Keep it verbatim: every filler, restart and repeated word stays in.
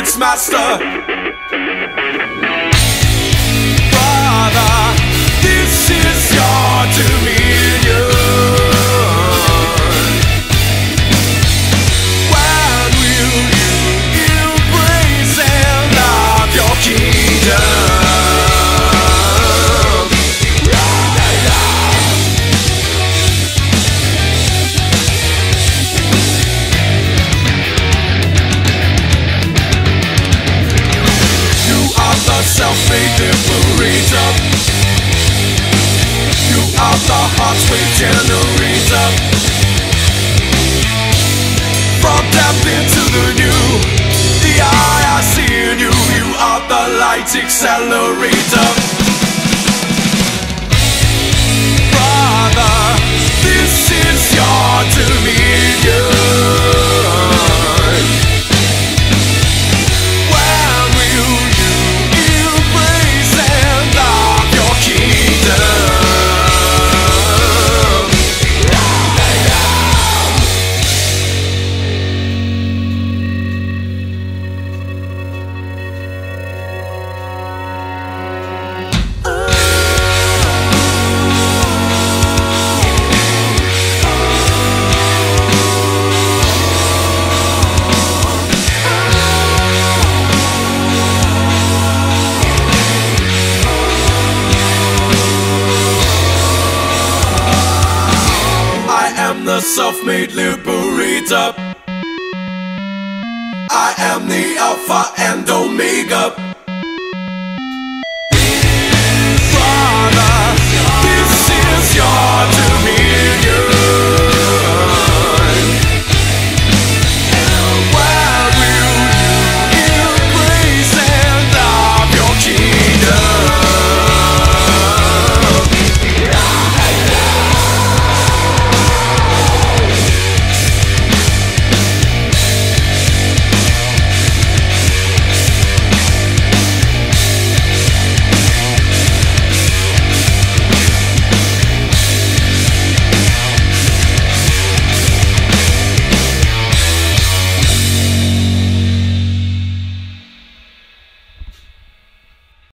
Prince Master. The hearts we generate up from death into the new. The eye I see in you, you are the light accelerator. Brother, this is your dominion. The self-made liberator. I am the Alpha and Omega.